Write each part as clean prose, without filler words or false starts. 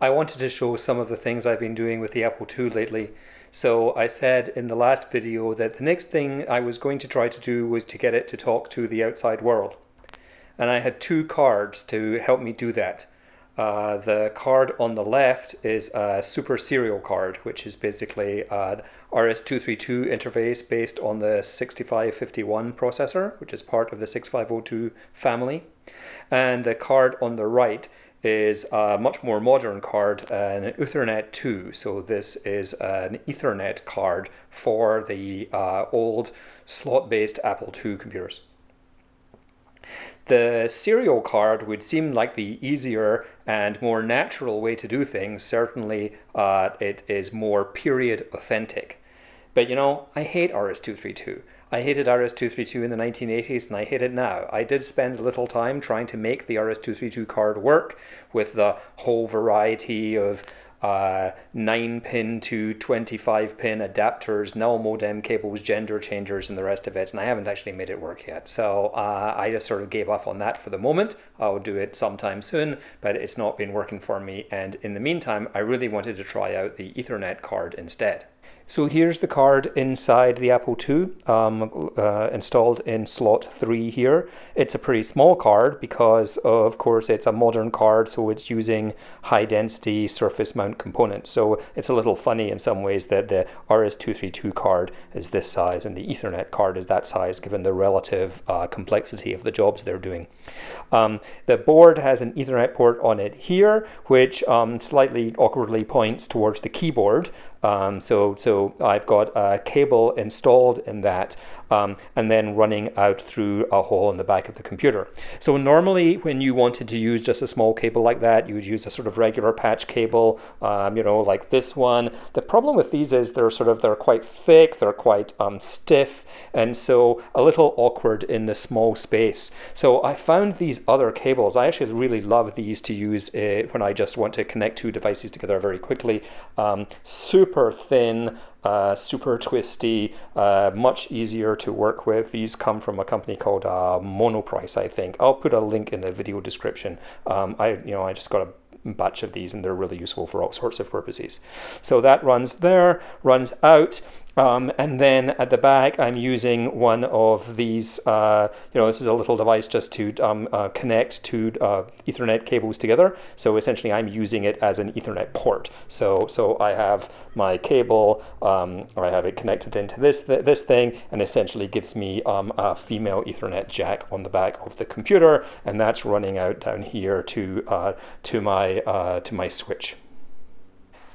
I wanted to show some of the things I've been doing with the Apple II lately. So I said in the last video that the next thing I was going to try to do was to get it to talk to the outside world. And I had two cards to help me do that. The card on the left is a super serial card, which is basically an RS-232 interface based on the 6551 processor, which is part of the 6502 family. And the card on the right is a much more modern card, an Ethernet 2. So this is an Ethernet card for the old slot-based Apple II computers. The serial card would seem like the easier and more natural way to do things. Certainly, it is more period authentic. But you know, I hate RS-232. I hated RS-232 in the 1980s and I hate it now. I did spend a little time trying to make the RS-232 card work with the whole variety of 9-pin to 25-pin adapters, null modem cables, gender changers, and the rest of it, and I haven't actually made it work yet. So I just sort of gave up on that for the moment. I'll do it sometime soon, but it's not been working for me, and in the meantime, I really wanted to try out the Ethernet card instead. So here's the card inside the Apple II, installed in slot 3 here. It's a pretty small card because, of course, it's a modern card, so it's using high-density surface mount components. So it's a little funny in some ways that the RS-232 card is this size and the Ethernet card is that size, given the relative complexity of the jobs they're doing. The board has an Ethernet port on it here, which slightly awkwardly points towards the keyboard. So I've got a cable installed in that and then running out through a hole in the back of the computer. So normally when you wanted to use just a small cable like that, you would use a sort of regular patch cable, you know, like this one. The problem with these is they're quite thick, they're quite stiff, and so a little awkward in the small space. So I found these other cables. I actually really love these to use when I just want to connect two devices together very quickly. Super thin, super twisty, much easier to work with. These come from a company called Monoprice, I think. I'll put a link in the video description. I just got a batch of these and they're really useful for all sorts of purposes. So that runs there, runs out. And then at the back, I'm using one of these, this is a little device just to connect two Ethernet cables together. So essentially, I'm using it as an Ethernet port. So I have my cable, I have it connected into this thing, and essentially gives me a female Ethernet jack on the back of the computer, and that's running out down here to my switch.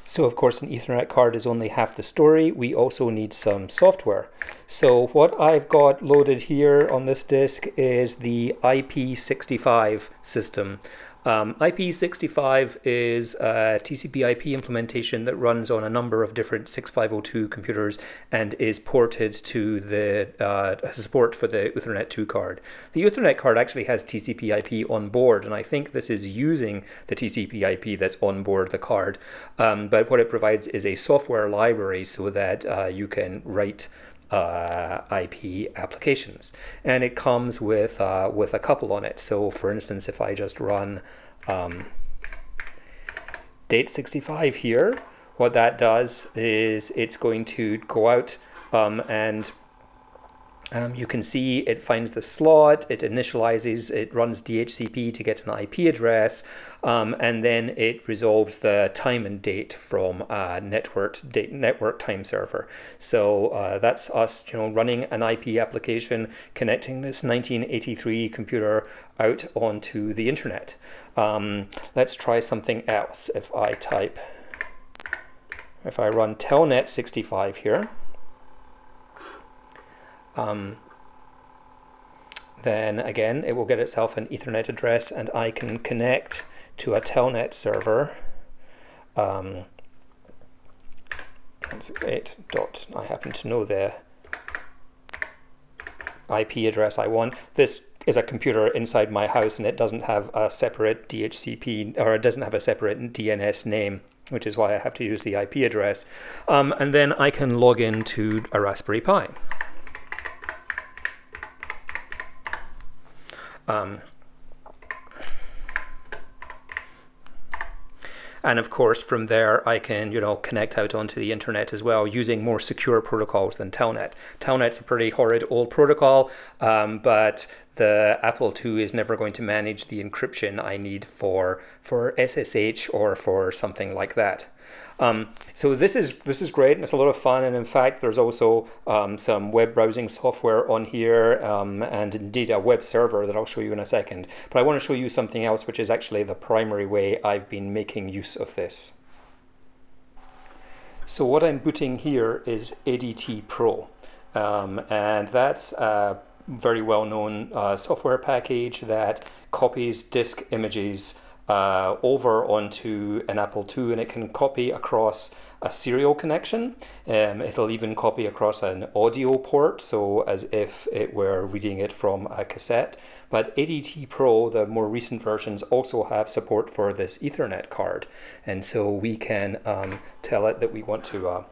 So of course an Ethernet card is only half the story. We also need some software. So what I've got loaded here on this disk is the IP65 system. IP65 is a TCP/IP implementation that runs on a number of different 6502 computers and is ported to the support for the Ethernet 2 card. The Ethernet card actually has TCP/IP on board, and I think this is using the TCP/IP that's on board the card. But what it provides is a software library so that you can write IP applications, and it comes with a couple on it. So for instance, if I just run date65 here, what that does is it's going to go out and you can see it finds the slot, it initializes, it runs DHCP to get an IP address, and then it resolves the time and date from a network time server. So that's us, running an IP application, connecting this 1983 computer out onto the internet. Let's try something else. If I run telnet65 here. Then again, it will get itself an Ethernet address, and I can connect to a telnet server. 168. I happen to know the IP address I want. This is a computer inside my house, and it doesn't have a separate DHCP, or it doesn't have a separate DNS name, which is why I have to use the IP address. And then I can log into a Raspberry Pi. And of course, from there, I can, connect out onto the internet as well using more secure protocols than Telnet. Telnet's a pretty horrid old protocol, but the Apple II is never going to manage the encryption I need for SSH or for something like that. So this is great, and it's a lot of fun. And in fact, there's also some web browsing software on here, and indeed a web server that I'll show you in a second. But I want to show you something else, which is actually the primary way I've been making use of this. So what I'm booting here is ADT Pro, and that's a very well-known software package that copies disk images over onto an Apple II, and it can copy across a serial connection. It'll even copy across an audio port, so as if it were reading it from a cassette. But ADT Pro, the more recent versions, also have support for this Ethernet card, and so we can tell it that we want to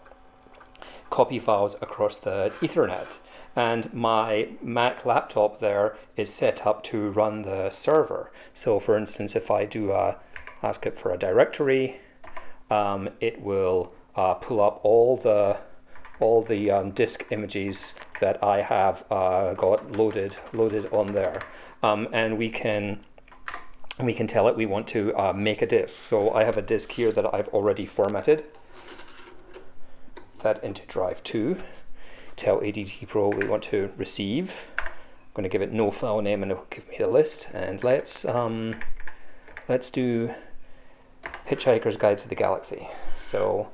copy files across the Ethernet. And my Mac laptop there is set up to run the server. So for instance, if I do ask it for a directory, it will pull up all the disk images that I have got loaded on there, and we can tell it we want to make a disk. So I have a disk here that I've already formatted that into drive 2. Tell ADT Pro we want to receive. I'm going to give it no file name, and it will give me the list. And let's do Hitchhiker's Guide to the Galaxy. So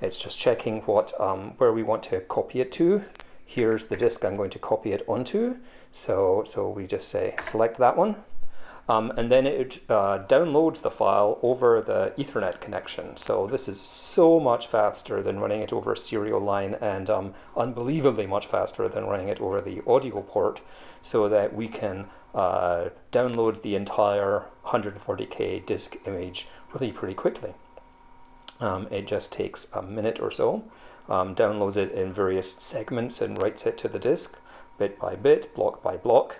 it's just checking where we want to copy it to. Here's the disk I'm going to copy it onto. So we just say select that one. And then it downloads the file over the Ethernet connection. So this is so much faster than running it over a serial line, and unbelievably much faster than running it over the audio port, so that we can download the entire 140K disk image really pretty quickly. It just takes a minute or so, downloads it in various segments and writes it to the disk, bit by bit, block by block.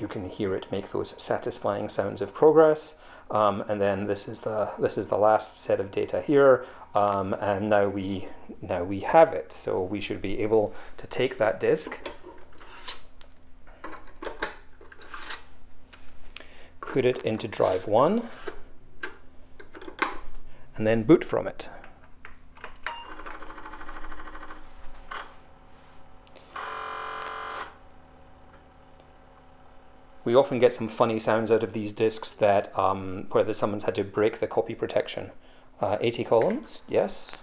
You can hear it make those satisfying sounds of progress, and then this is the last set of data here, and now we have it. So we should be able to take that disk, put it into drive 1, and then boot from it. We often get some funny sounds out of these disks that whether someone's had to break the copy protection. 80 columns, yes.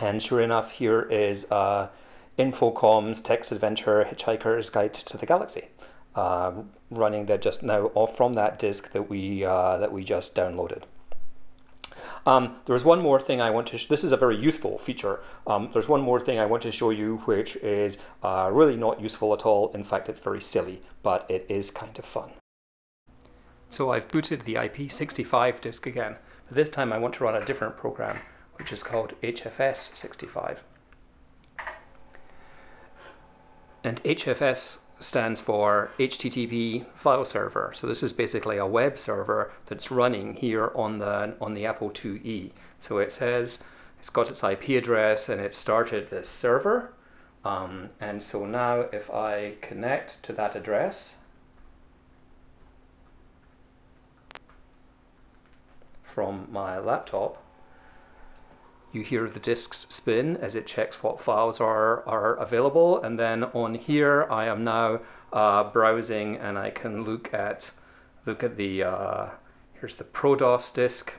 And sure enough, here is Infocom's Text Adventure Hitchhiker's Guide to the Galaxy, running there just now off from that disk that we just downloaded. There's one more thing I want to this is a very useful feature. There's one more thing I want to show you, which is really not useful at all. In fact, it's very silly, but it is kind of fun. So I've booted the IP65 disk again. But this time I want to run a different program, which is called HFS65. And HFS stands for HTTP file server. So this is basically a web server that's running here on the Apple IIe. So it says it's got its IP address and it started this server. And so now if I connect to that address from my laptop, you hear the disks spin as it checks what files are available. And then on here, I am now browsing, and I can look at the here's the ProDOS disk.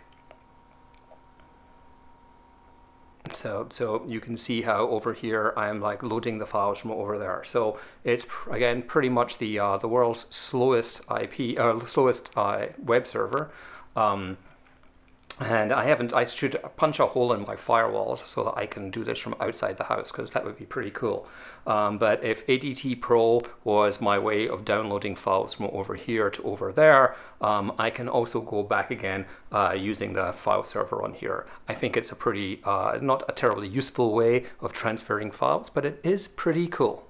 So you can see how over here I am like loading the files from over there. So it's again pretty much the world's slowest web server. And I should punch a hole in my firewalls so that I can do this from outside the house, because that would be pretty cool. But if ADT Pro was my way of downloading files from over here to over there, I can also go back again using the file server on here. I think it's a pretty, not a terribly useful way of transferring files, but it is pretty cool.